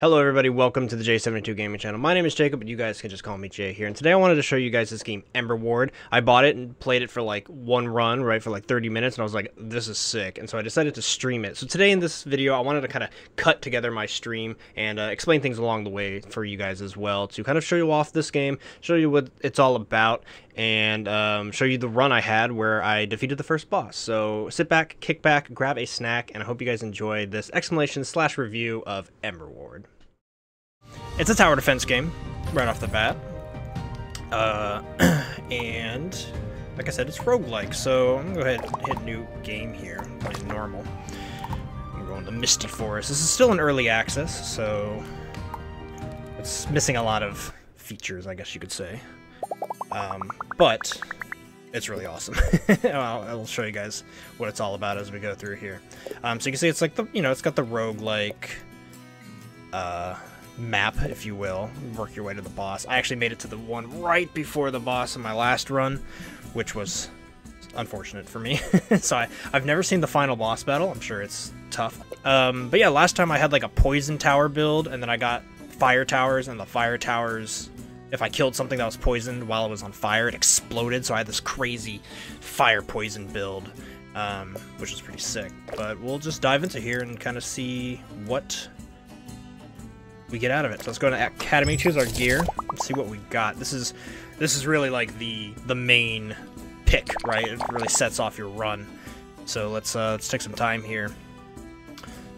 Hello everybody, welcome to the J72 Gaming Channel. My name is Jacob, but you guys can just call me Jay here. And today I wanted to show you guys this game, Emberward. I bought it and played it for like one run, right, for like 30 minutes, and I was like, this is sick. And so I decided to stream it. So today in this video, I wanted to kind of cut together my stream and explain things along the way for you guys as well, to kind of show you off this game, show you what it's all about, and show you the run I had where I defeated the first boss. So sit back, kick back, grab a snack, and I hope you guys enjoy this explanation/review of Emberward. It's a tower defense game, right off the bat, and like I said, it's roguelike, so I'm going to go ahead and hit new game here. I'm playing normal. I'm going to Misty Forest. This is still an early access, so it's missing a lot of features, I guess you could say, but it's really awesome. I'll show you guys what it's all about as we go through here. So you can see it's like, it's got the roguelike map, if you will. Work your way to the boss. I actually made it to the one right before the boss in my last run, which was unfortunate for me. So I've never seen the final boss battle. I'm sure it's tough. But yeah, last time I had like a poison tower build, and then I got fire towers, and the fire towers, if I killed something that was poisoned while it was on fire, it exploded. So I had this crazy fire poison build, which is pretty sick. But we'll just dive into here and kind of see what we get out of it. So let's go to Academy, choose our gear, let's see what we got. This is really like the main pick, right? It really sets off your run. So let's take some time here.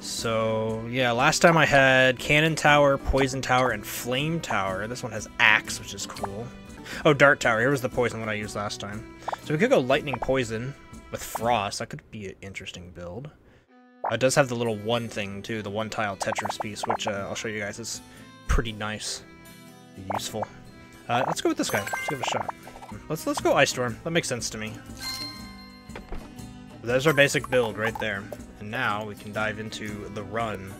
So yeah, last time I had Cannon Tower, Poison Tower, and Flame Tower. This one has Axe, which is cool. Oh, Dart Tower. Here was the poison one I used last time. So we could go Lightning Poison with Frost. That could be an interesting build. It does have the little one thing too, the one tile Tetris piece, which I'll show you guys is pretty nice, useful. Let's go with this guy. Let's give it a shot. Let's go Ice Storm. That makes sense to me. There's our basic build right there, and now we can dive into the run.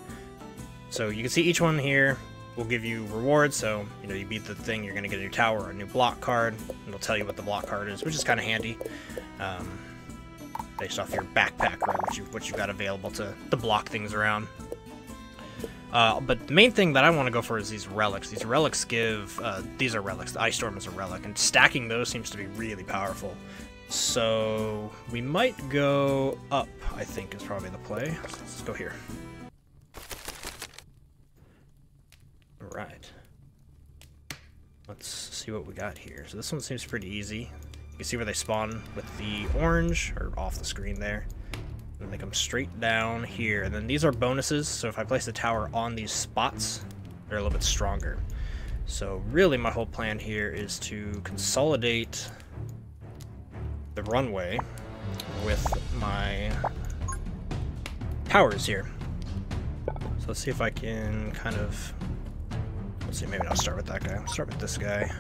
So you can see each one here will give you rewards. So you beat the thing, you're gonna get a new tower or a new block card. It'll tell you what the block card is, which is kind of handy. Based off your backpack, right, what you've got available to block things around. But the main thing that I want to go for is these relics. These relics give... these are relics. The Ice Storm is a relic, and stacking those seems to be really powerful. So we might go up, I think, is probably the play. So let's go here. Alright. Let's see what we got here. So this one seems pretty easy. You can see where they spawn with the orange, or off the screen there. And they come straight down here. And then these are bonuses, so if I place the tower on these spots, they're a little bit stronger. So really my whole plan here is to consolidate the runway with my towers here. So let's see if I can kind of... let's see, maybe I'll start with that guy. I'll start with this guy.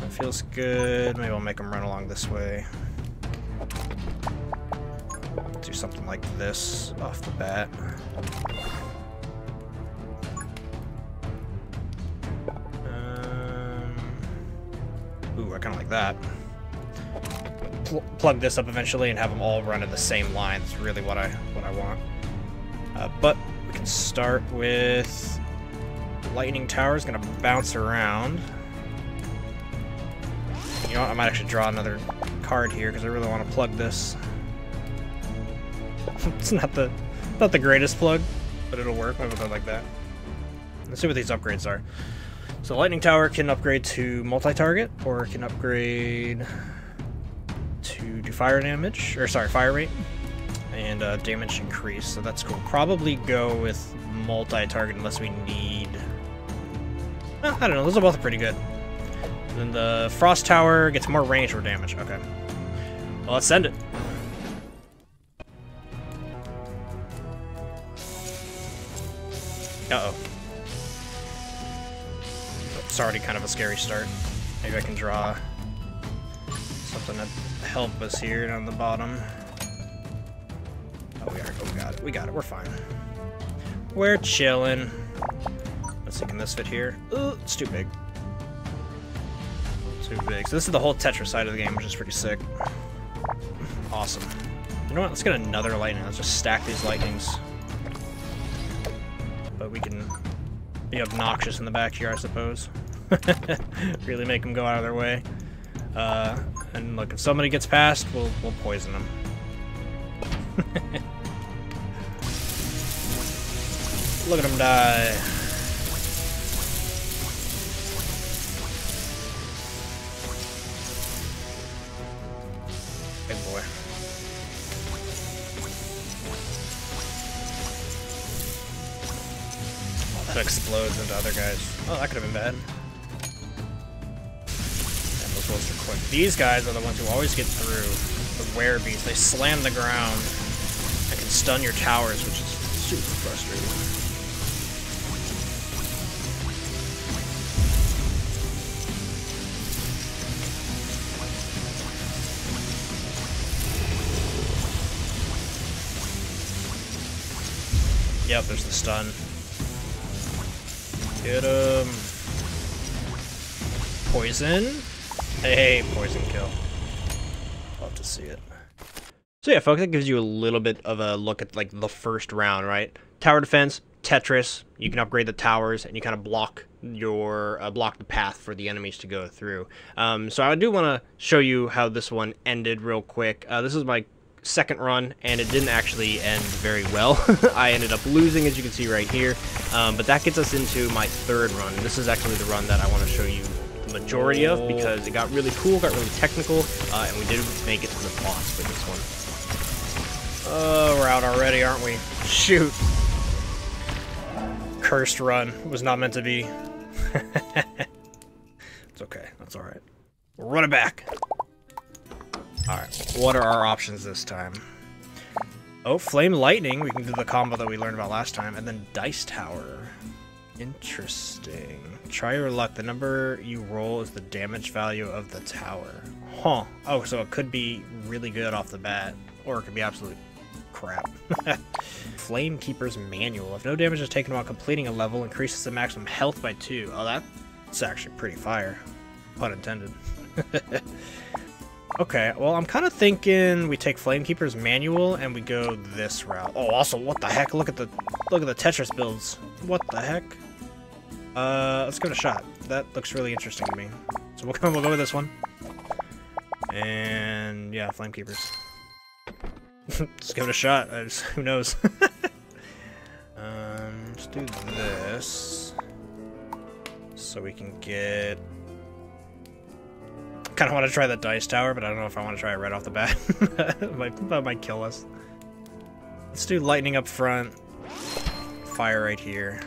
That feels good. Maybe I'll make them run along this way. Do something like this off the bat. Ooh, I kind of like that. Plug this up eventually and have them all run in the same line. That's really what I want. But we can start with Lightning Tower. Is going to bounce around. You know what, I might actually draw another card here because I really want to plug this. It's not the greatest plug, but it'll work. Maybe go like that. Let's see what these upgrades are. So Lightning Tower can upgrade to multi-target, or it can upgrade to do fire damage, or sorry, fire rate, and damage increase. So that's cool. Probably go with multi-target unless we need... I don't know. Those are both pretty good. Then the Frost Tower gets more range or damage. Okay. Well, let's send it. Uh-oh. It's already kind of a scary start. Maybe I can draw something to help us here down the bottom. Oh, we got it. We got it. We're fine. We're chilling. Let's see, can this fit here? Ooh, it's too big. too big. So this is the whole Tetris side of the game, which is pretty sick. Awesome. You know what? Let's get another lightning. Let's just stack these lightnings. But we can be obnoxious in the back here, I suppose. Really make them go out of their way. And look, if somebody gets past, we'll poison them. Look at them die. Big boy. Oh, that explodes into other guys. Oh, that could have been bad. Yeah, those ones are quick. These guys are the ones who always get through the werebees. They slam the ground and can stun your towers, which is super frustrating. Yep, there's the stun. Get him. Poison. Hey, poison kill. Love to see it. So yeah, folks, that gives you a little bit of a look at like the first round, right? Tower defense, Tetris. You can upgrade the towers, and you kind of block your block the path for the enemies to go through. So I do want to show you how this one ended real quick. This is my second run, and it didn't actually end very well. I ended up losing, as you can see right here, but that gets us into my third run. This is actually the run that I want to show you the majority of, because it got really cool, got really technical, and we did make it to the boss for this one. Oh, we're out already, aren't we? Shoot. Cursed run. It was not meant to be. It's okay. That's alright. We'll run it back. Alright, what are our options this time? Oh, Flame Lightning. We can do the combo that we learned about last time. And then Dice Tower. Interesting. Try your luck. The number you roll is the damage value of the tower. Huh. Oh, so it could be really good off the bat. Or it could be absolute crap. Flame Keeper's Manual. If no damage is taken while completing a level, increases the maximum health by 2. Oh, that's actually pretty fire. Pun intended. Okay, well, I'm kind of thinking we take Flamekeeper's Manual and we go this route. Oh, also, what the heck? Look at the Tetris builds. What the heck? Let's give it a shot. That looks really interesting to me. So we'll go with this one. And yeah, Flamekeepers. Let's give it a shot. Who knows? Let's do this so we can get. Kind of want to try that dice tower, but I don't know if I want to try it right off the bat. That might kill us. Let's do lightning up front, fire right here,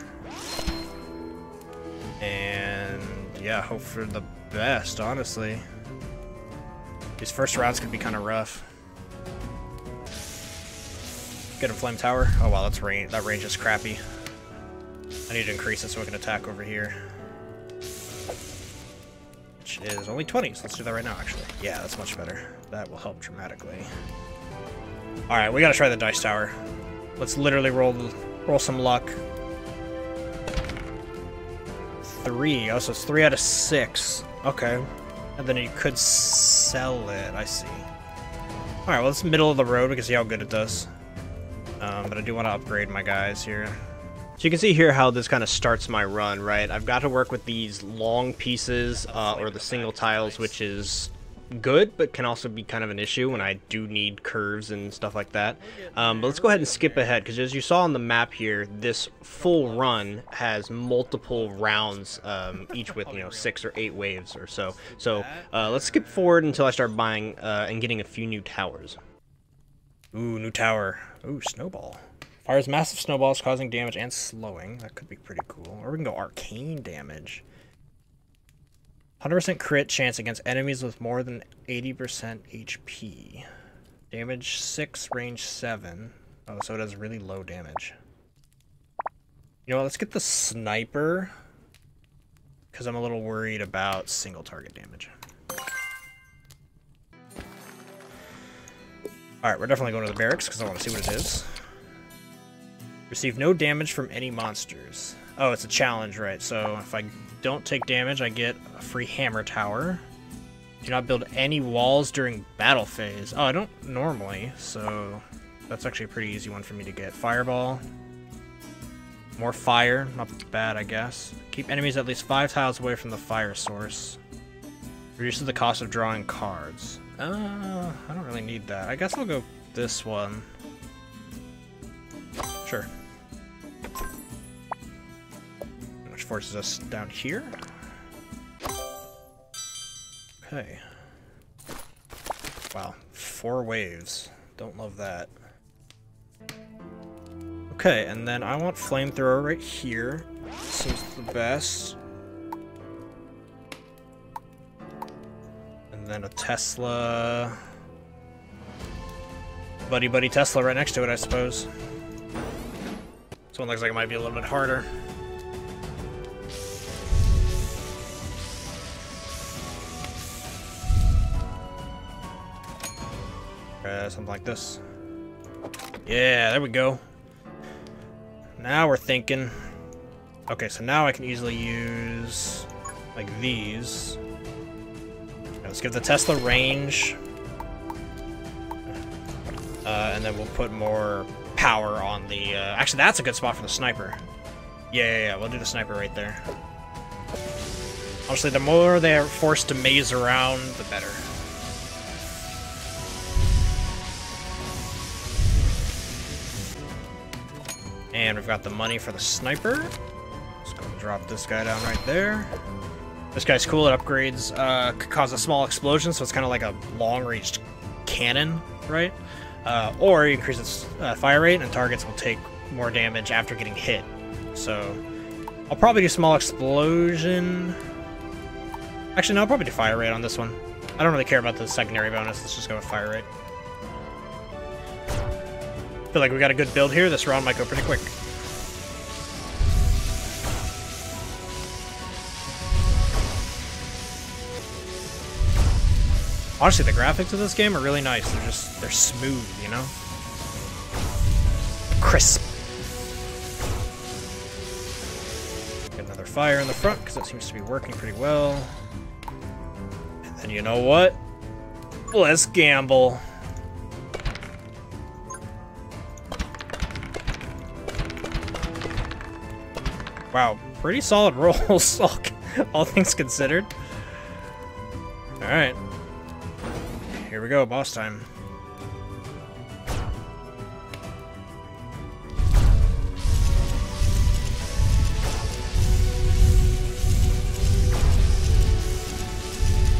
and yeah, hope for the best. Honestly, these first rounds could be kind of rough. Get a flame tower. Oh wow, that's range. That range is crappy. I need to increase it so I can attack over here. Is only 20, so let's do that right now, actually. Yeah, that's much better. That will help dramatically. Alright, we gotta try the dice tower. Let's literally roll some luck. 3. Oh, so it's 3 out of 6. Okay. And then you could sell it, I see. Alright, well, it's middle of the road. We can see how good it does. But I do want to upgrade my guys here. So you can see here how this kind of starts my run, right? I've got to work with these long pieces or the single tiles, which is good, but can also be kind of an issue when I do need curves and stuff like that. But let's go ahead and skip ahead, because as you saw on the map here, this full run has multiple rounds, each with, 6 or 8 waves or so. So let's skip forward until I start buying and getting a few new towers. Ooh, new tower. Ooh, snowball. Fires massive snowballs, causing damage and slowing. That could be pretty cool. Or we can go arcane damage. 100% crit chance against enemies with more than 80% HP. Damage 6, range 7. Oh, so it does really low damage. You know what, let's get the sniper. Because I'm a little worried about single target damage. Alright, we're definitely going to the barracks because I want to see what it is. Receive no damage from any monsters. Oh, it's a challenge, right? So if I don't take damage, I get a free hammer tower. Do not build any walls during battle phase. Oh, I don't normally, so that's actually a pretty easy one for me to get. Fireball. More fire. Not bad, I guess. Keep enemies at least 5 tiles away from the fire source. Reduces the cost of drawing cards. I don't really need that. I guess I'll go this one. Sure. Which forces us down here. Okay. Wow. 4 waves. Don't love that. Okay, and then I want flamethrower right here. Seems the best. And then a Tesla. Buddy buddy Tesla right next to it, I suppose. This one looks like it might be a little bit harder. Something like this. Yeah, there we go. Now we're thinking. Okay, so now I can easily use like these. Let's give the Tesla range, and then we'll put more power on the... actually, that's a good spot for the sniper. Yeah, we'll do the sniper right there. Honestly, the more they're forced to maze around, the better. And we've got the money for the sniper. Let's go drop this guy down right there. This guy's cool. It upgrades, could cause a small explosion, so it's kind of like a long-range cannon, right? Or you increase its fire rate, and targets will take more damage after getting hit. So I'll probably do small explosion. Actually, no, I'll probably do fire rate on this one. I don't really care about the secondary bonus. Let's just go with fire rate. Feel like we got a good build here. This round might go pretty quick. Honestly, the graphics of this game are really nice. They're just, they're smooth, you know? Crisp. Get another fire in the front, because that seems to be working pretty well. And then you know what? Let's gamble. Wow, pretty solid rolls, all things considered. Alright. Here we go, boss time.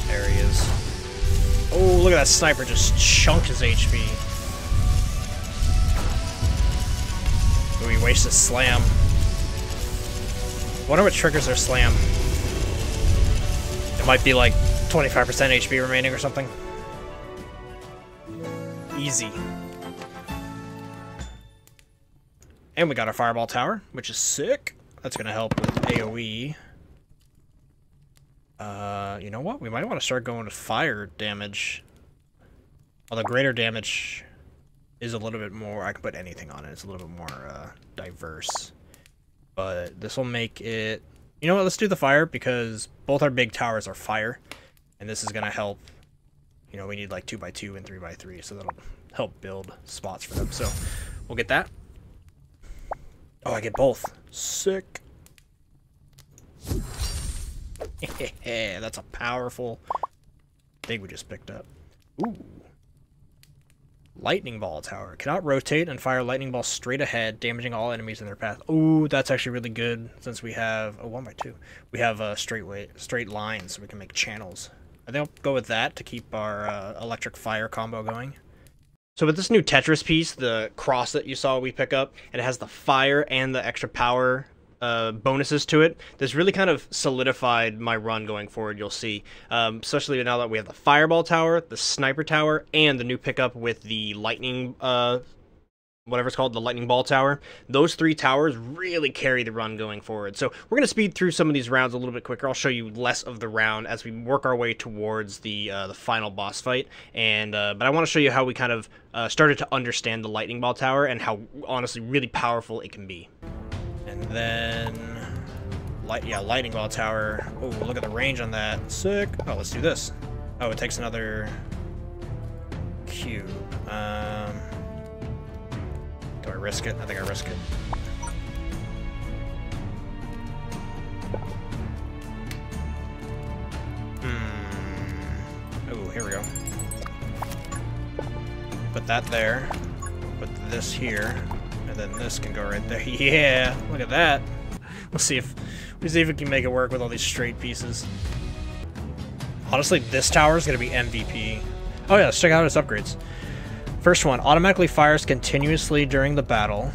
There he is. Oh, look at that sniper just chunked his HP. Oh, he wastes his slam. Wonder what triggers their slam. It might be like 25% HP remaining or something. Easy. And we got our fireball tower, which is sick. That's gonna help with AoE. You know what? We might want to start going to fire damage. Although greater damage is a little bit more... I can put anything on it. It's a little bit more diverse. But this will make it... You know what? Let's do the fire, because both our big towers are fire. And this is going to help. You know, we need like 2x2 and 3x3, so that'll help build spots for them. So we'll get that. Oh, I get both. Sick. Yeah, that's a powerful thing we just picked up. Ooh. Lightning ball tower. Cannot rotate and fire lightning ball straight ahead, damaging all enemies in their path. Ooh, that's actually really good, since we have 1x2. We have straight lines, so we can make channels. I think I'll go with that to keep our electric fire combo going. So with this new Tetris piece, the cross that you saw we pick up, it has the fire and the extra power bonuses to it. This really kind of solidified my run going forward, you'll see. Especially now that we have the fireball tower, the sniper tower, and the new pickup with the lightning, whatever it's called, the lightning ball tower. Those 3 towers really carry the run going forward. So we're going to speed through some of these rounds a little bit quicker. I'll show you less of the round as we work our way towards the final boss fight. And but I want to show you how we kind of started to understand the lightning ball tower and how honestly really powerful it can be. And then, lightning ball tower. Oh, look at the range on that. Sick. Oh, let's do this. Oh, it takes another cube. Do I risk it? I think I risk it. Oh, here we go. Put that there. Put this here. And then this can go right there. Yeah! Look at that! We'll see if we can make it work with all these straight pieces. Honestly, this tower is going to be MVP. Oh yeah, let's check out its upgrades. First one, automatically fires continuously during the battle.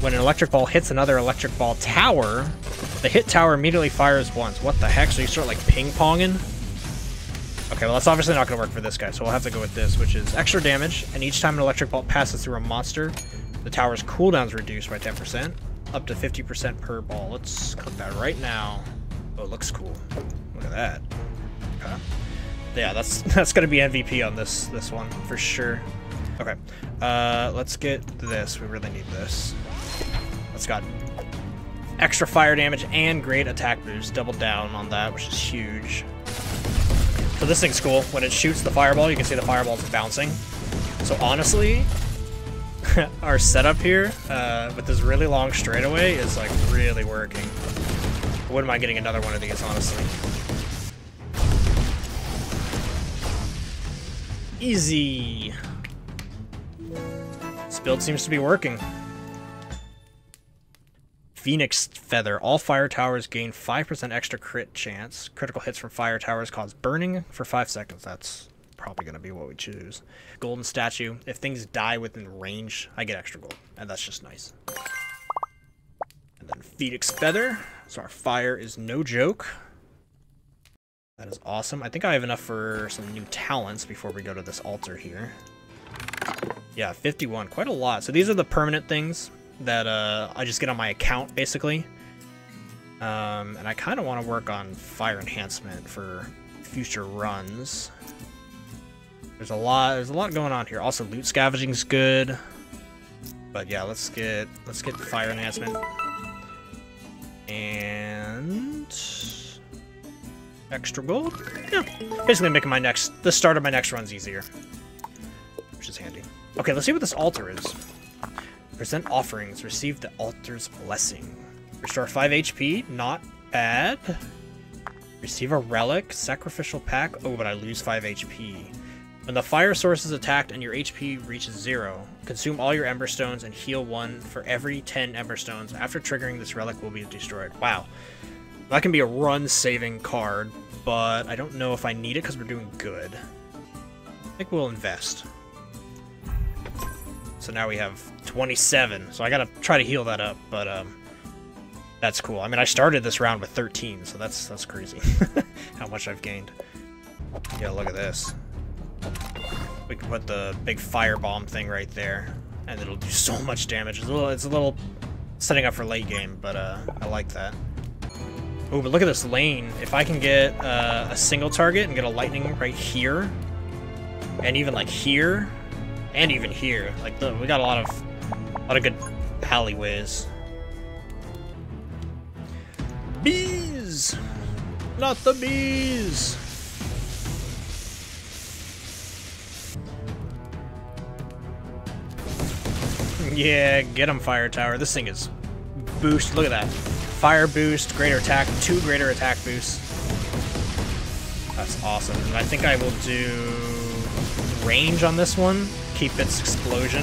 When an electric ball hits another electric ball tower, the hit tower immediately fires once. What the heck? So you start, like, ping-ponging? Okay, well, that's obviously not going to work for this guy, so we'll have to go with this, which is extra damage, and each time an electric ball passes through a monster, the tower's cooldown is reduced by 10%, up to 50% per ball. Let's click that right now. Oh, it looks cool. Look at that. Okay. Yeah, that's gonna be MVP on this one for sure. Okay, let's get this. We really need this. That's got extra fire damage and great attack boost. Double down on that, which is huge. So this thing's cool. When it shoots the fireball, you can see the fireball's bouncing. So honestly, our setup here with this really long straightaway is like really working. I wouldn't mind getting another one of these, honestly. Easy. This build seems to be working. Phoenix Feather. All fire towers gain 5% extra crit chance. Critical hits from fire towers cause burning for 5 seconds. That's probably going to be what we choose. Golden Statue. If things die within range, I get extra gold. And that's just nice. And then Phoenix Feather. So our fire is no joke. That is awesome. I think I have enough for some new talents before we go to this altar here. Yeah, 51. Quite a lot. So these are the permanent things that I just get on my account, basically. And I kind of want to work on fire enhancement for future runs. There's a lot going on here. Also, loot scavenging's good. But yeah, let's get fire enhancement. And extra gold? Yeah. Basically making the start of my next run's easier. Which is handy. Okay, let's see what this altar is. Present offerings. Receive the altar's blessing. Restore 5 HP. Not bad. Receive a relic. Sacrificial pack. Oh, but I lose 5 HP. When the fire source is attacked and your HP reaches 0, consume all your ember stones and heal 1 for every 10 ember stones. After triggering, this relic will be destroyed. Wow. That can be a run-saving card, but I don't know if I need it because we're doing good. I think we'll invest. So now we have 27, so I gotta try to heal that up, but that's cool. I mean, I started this round with 13, so that's crazy how much I've gained. Yeah, look at this. We can put the big firebomb thing right there, and it'll do so much damage. It's a little setting up for late game, but I like that. Oh, but look at this lane. If I can get a single target and get a lightning right here, and even like here, and even here, like we got a lot of good alleyways. Bees, not the bees. Yeah, get him, fire tower. This thing is boost. Look at that. Fire boost, greater attack, 2 greater attack boosts. That's awesome. And I think I will do range on this one. Keep its explosion.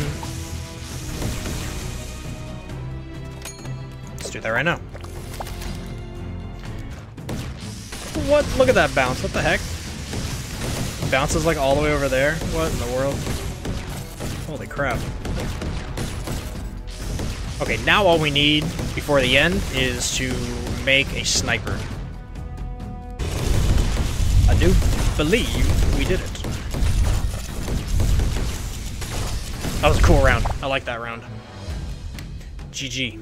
Let's do that right now. What? Look at that bounce. What the heck? Bounces like all the way over there. What in the world? Holy crap. Okay, now all we need before the end is to make a sniper. I do believe we did it. That was a cool round. I like that round. GG.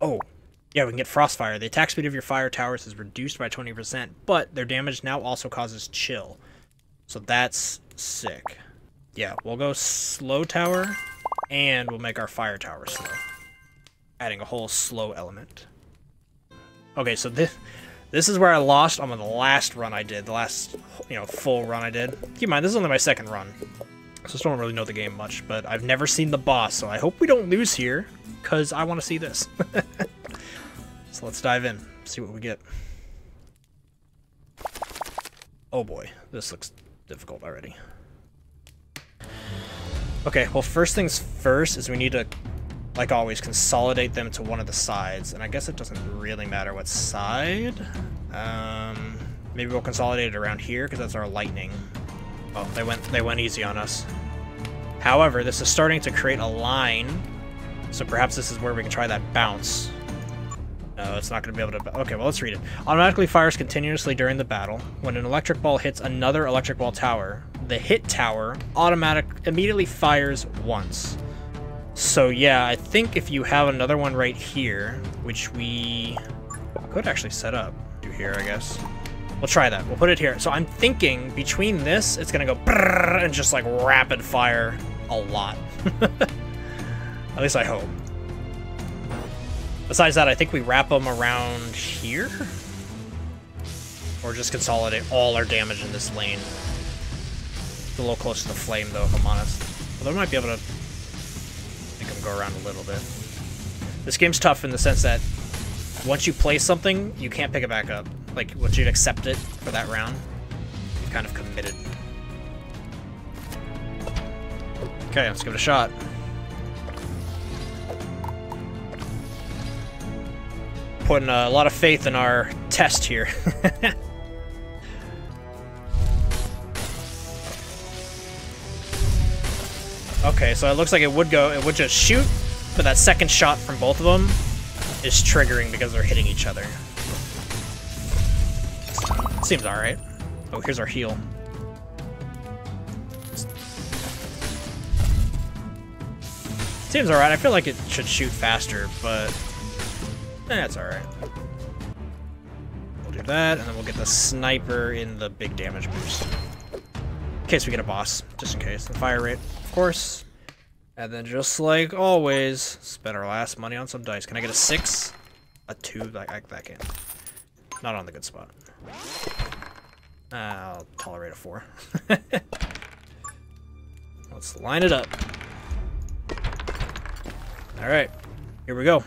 Oh, yeah, we can get Frostfire. The attack speed of your fire towers is reduced by 20%, but their damage now also causes chill. So that's sick. Yeah, we'll go slow tower, and we'll make our fire tower slow. Adding a whole slow element. Okay, so this This is where I lost on the last run I did, the last, full run I did. Keep in mind, this is only my second run. So I just don't really know the game much, but I've never seen the boss, so I hope we don't lose here, because I want to see this. So let's dive in, see what we get. Oh boy, this looks difficult already. Okay, well, first things first is we need to, like always, consolidate them to one of the sides. And I guess it doesn't really matter what side. Maybe we'll consolidate it around here, because that's our lightning. Oh, they went easy on us. However, this is starting to create a line, so perhaps this is where we can try that bounce. No, it's not going to be able to... Okay, well, let's read it. Automatically fires continuously during the battle. When an electric ball hits another electric ball tower, the hit tower immediately fires once. So, yeah, I think if you have another one right here, which we could actually set up here, I guess. We'll try that. We'll put it here. So I'm thinking between this, it's going to go brrrr and just, like, rapid fire a lot. At least I hope. Besides that, I think we wrap them around here? Or just consolidate all our damage in this lane. It's a little close to the flame, though, if I'm honest. Although I might be able to... go around a little bit. This game's tough in the sense that once you play something, you can't pick it back up. Like, once you'd accept it for that round, you've kind of committed. Okay, let's give it a shot. Putting a lot of faith in our test here. Okay, so it looks like it would just shoot, but that second shot from both of them is triggering because they're hitting each other. Seems alright. Oh, here's our heal. Seems alright. I feel like it should shoot faster, but that's alright. We'll do that, and then we'll get the sniper in the big damage boost. In case we get a boss, just in case. The fire rate, of course. And then just like always, spend our last money on some dice. Can I get a 6? A 2? That can. Not on the good spot. I'll tolerate a 4. Let's line it up. Alright, here we go.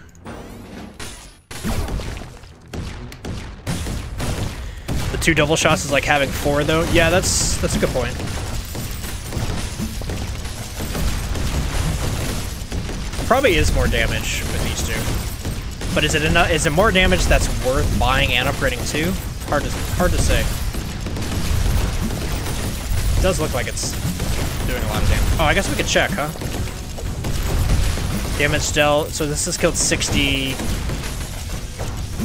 Two double shots is like having 4 though. Yeah, that's a good point. Probably is more damage with these two, but is it enough? Is it more damage that's worth buying and upgrading to? Hard to say. It does look like it's doing a lot of damage. Oh, I guess we could check, huh? Damage dealt. So this has killed 60.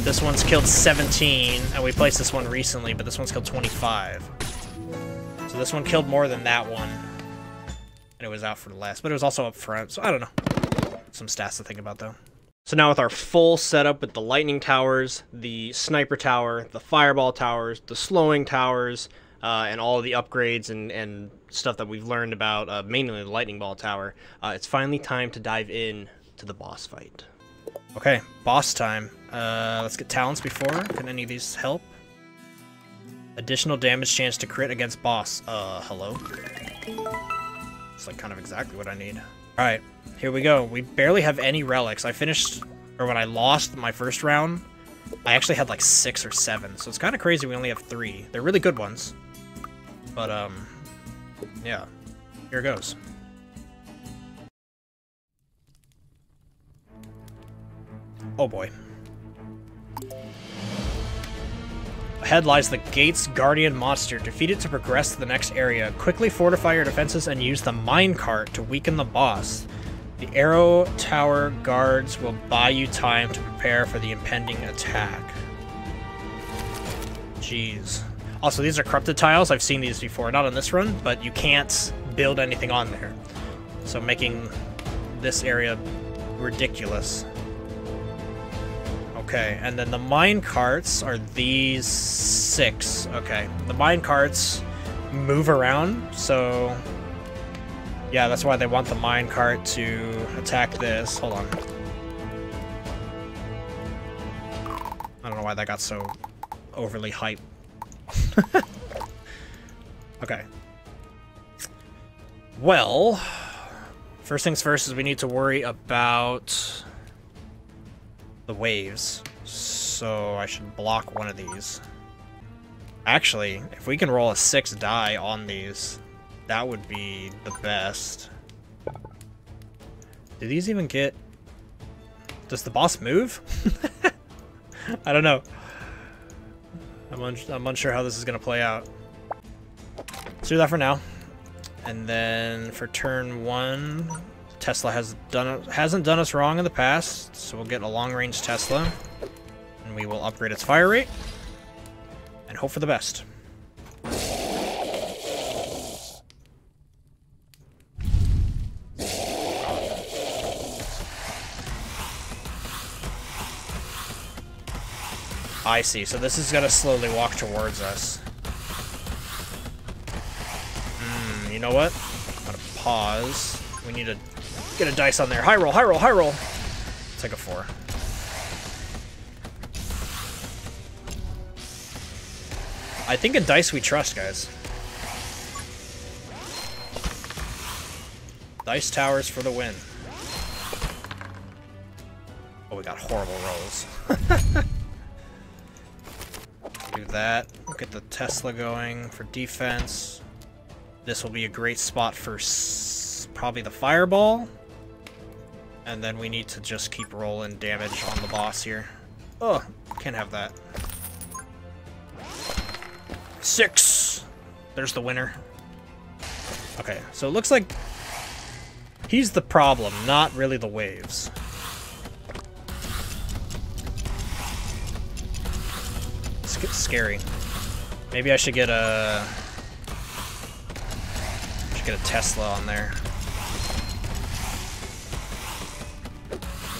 This one's killed 17, and we placed this one recently, but this one's killed 25. So this one killed more than that one, and it was out for the last, but it was also up front, so I don't know. Some stats to think about, though. So now with our full setup with the lightning towers, the sniper tower, the fireball towers, the slowing towers, and all of the upgrades and stuff that we've learned about, mainly the lightning ball tower, it's finally time to dive in to the boss fight. Okay, boss time. Let's get talents before. Can any of these help? Additional damage chance to crit against boss. Hello? It's like kind of exactly what I need. Alright, here we go. We barely have any relics. I finished, or when I lost my first round, I actually had like 6 or 7. So it's kind of crazy we only have 3. They're really good ones. But, yeah. Here goes. Oh boy. Ahead lies the Gate's Guardian Monster. Defeat it to progress to the next area. Quickly fortify your defenses and use the minecart to weaken the boss. The Arrow Tower guards will buy you time to prepare for the impending attack. Jeez. Also, these are corrupted tiles. I've seen these before. Not on this run, but you can't build anything on there. So making this area ridiculous. Okay, and then the mine carts are these 6. Okay, the mine carts move around, so yeah, that's why they want the mine cart to attack this. Hold on. I don't know why that got so overly hype. Okay. Well, first things first is we need to worry about the waves. So I should block one of these. Actually, if we can roll a 6 die on these, that would be the best. Do these even get... Does the boss move? I don't know. I'm unsure how this is going to play out. Let's do that for now. And then for turn 1, Tesla hasn't done us wrong in the past, so we'll get a long-range Tesla. And we will upgrade its fire rate. And hope for the best. I see, so this is gonna slowly walk towards us. You know what? I'm gonna pause. We need to get a dice on there. High roll, high roll, high roll! Take a 4. I think a dice we trust, guys. Dice towers for the win. Oh, we got horrible rolls. Do that. We'll get the Tesla going for defense. This will be a great spot for probably the fireball. And then we need to just keep rolling damage on the boss here. Oh, can't have that. 6! There's the winner. Okay, so it looks like he's the problem, not really the waves. This gets scary. Maybe I should get a... Get a Tesla on there.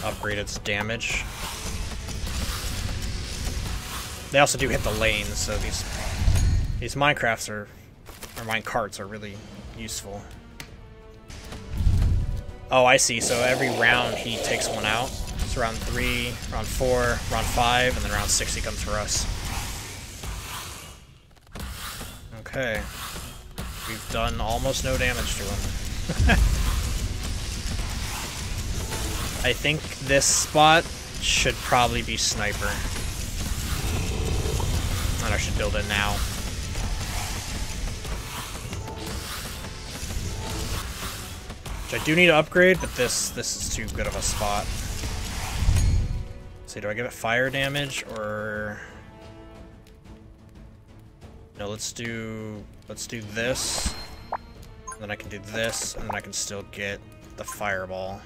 Upgrade its damage. They also do hit the lanes, so these minecarts are really useful. Oh, I see. So every round he takes one out. It's round 3, round 4, round 5, and then round 6 he comes for us. Okay. We've done almost no damage to him. I think this spot should probably be sniper. And I should build it now. Which I do need to upgrade, but this is too good of a spot. So do I give it fire damage or... No, let's do this, and then I can do this, and then I can still get the fireball.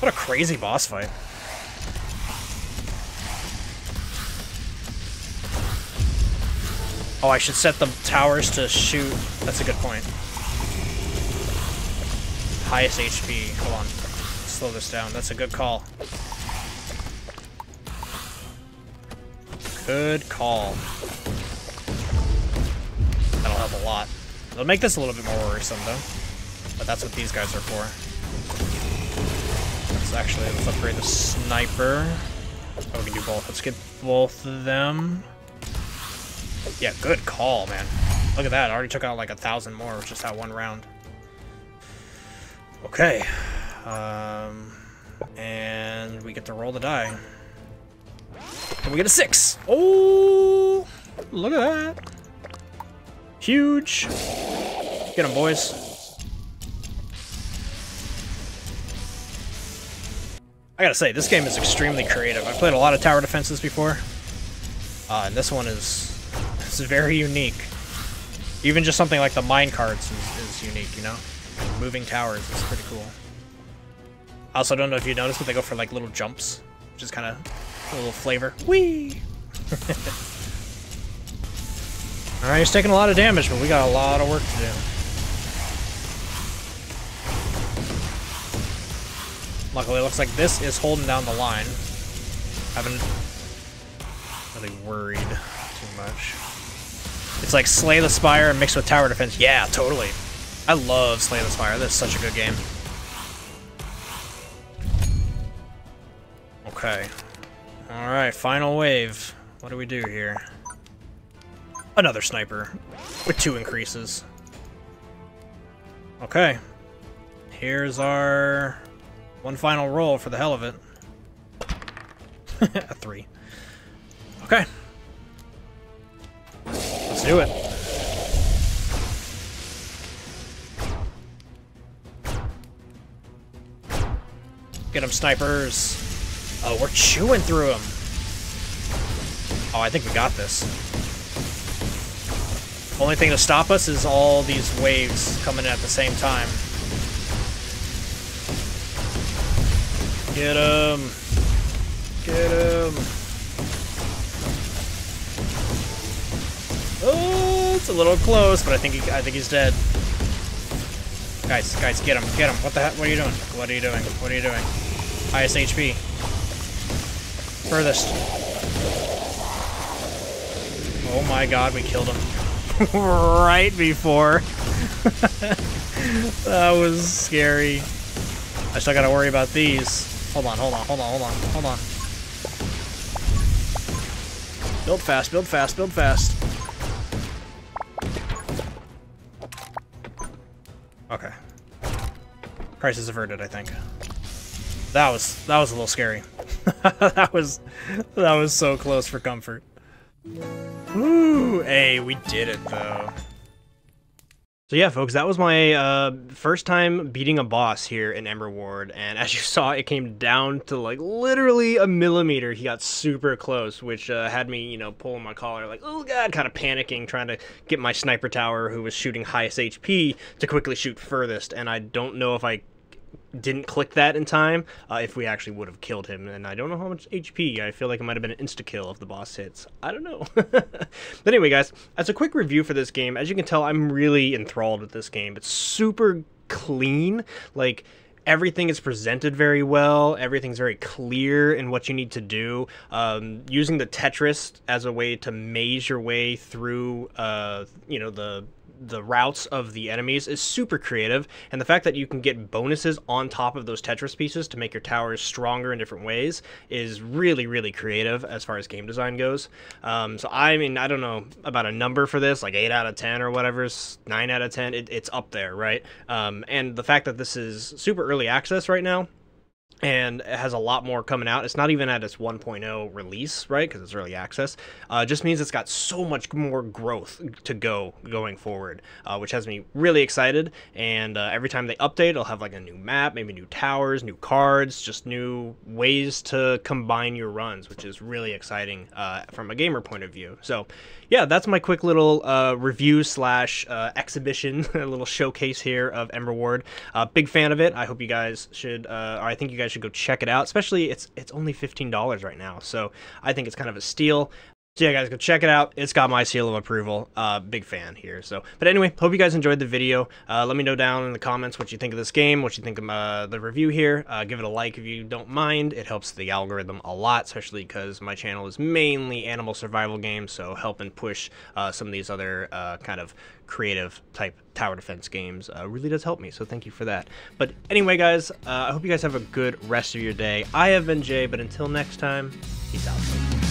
What a crazy boss fight. Oh, I should set the towers to shoot. That's a good point. Highest HP. Hold on. Slow this down. That's a good call. Good call. That'll help a lot. It'll make this a little bit more worrisome, though. But that's what these guys are for. Let's upgrade the sniper. Oh, we can do both. Let's get both of them. Yeah, good call, man. Look at that. I already took out like 1,000 more with just that one round. Okay. And we get to roll the die. And we get a 6. Oh, look at that. Huge. Get him, boys. I gotta say, this game is extremely creative. I've played a lot of tower defenses before. And this one is very unique. Even just something like the minecarts is unique, you know? Moving towers is pretty cool. I also don't know if you noticed, but they go for like little jumps, which is kind of... a little flavor. Whee! Alright, he's taking a lot of damage, but we got a lot of work to do. Luckily, it looks like this is holding down the line. I haven't really worried too much. It's like Slay the Spire mixed with tower defense. Yeah, totally. I love Slay the Spire. That's such a good game. Okay. All Alright, final wave. What do we do here? Another sniper with 2 increases. Okay. Here's our one final roll for the hell of it. A 3. Okay. Let's do it. Get them, snipers. Oh, we're chewing through them. Oh, I think we got this. Only thing to stop us is all these waves coming in at the same time. Get him. Get him. Oh, it's a little close, but I think he's dead. Guys, get him, get him. What the heck? What are you doing? What are you doing? What are you doing? Highest HP. Furthest. Oh my god, we killed him. Right before. That was scary. I still gotta worry about these. Hold on. Build fast. Okay. Crisis averted, I think. That was a little scary. that was so close for comfort. Ooh, hey, we did it though. So yeah, folks, that was my first time beating a boss here in Emberward, and as you saw, it came down to like literally a millimeter. He got super close, which had me, you know, pulling my collar like, oh god, kind of panicking, trying to get my sniper tower, who was shooting highest HP, to quickly shoot furthest. And I don't know if I didn't click that in time, if we actually would have killed him. And I don't know how much HP. I feel like it might have been an insta-kill if the boss hits. I don't know. But anyway, guys, as a quick review for this game, as you can tell, I'm really enthralled with this game. It's super clean. Like, everything is presented very well. Everything's very clear in what you need to do. Using the Tetris as a way to maze your way through, you know, the routes of the enemies is super creative, and the fact that you can get bonuses on top of those Tetris pieces to make your towers stronger in different ways is really, really creative as far as game design goes. So I mean, I don't know about a number for this, like 8 out of 10 or whatever, 9 out of 10, it's up there, right? And the fact that this is super early access right now, and it has a lot more coming out. It's not even at its 1.0 release, right? Because it's early access. Just means it's got so much more growth to go going forward, which has me really excited. And every time they update, it'll have like a new map, maybe new towers, new cards, just new ways to combine your runs, which is really exciting from a gamer point of view. So yeah, that's my quick little review slash exhibition, a little showcase here of Emberward. Big fan of it. I hope you guys should, or I think you guys should go check it out, especially it's only $15 right now, so I think it's kind of a steal. So yeah, guys, go check it out. It's got my seal of approval. Big fan here. So, but anyway, hope you guys enjoyed the video. Let me know down in the comments what you think of this game, what you think of the review here. Give it a like if you don't mind. It helps the algorithm a lot, especially because my channel is mainly animal survival games, so helping push some of these other kind of creative type tower defense games really does help me, so thank you for that. But anyway, guys, I hope you guys have a good rest of your day. I have been Jay, but until next time, peace out.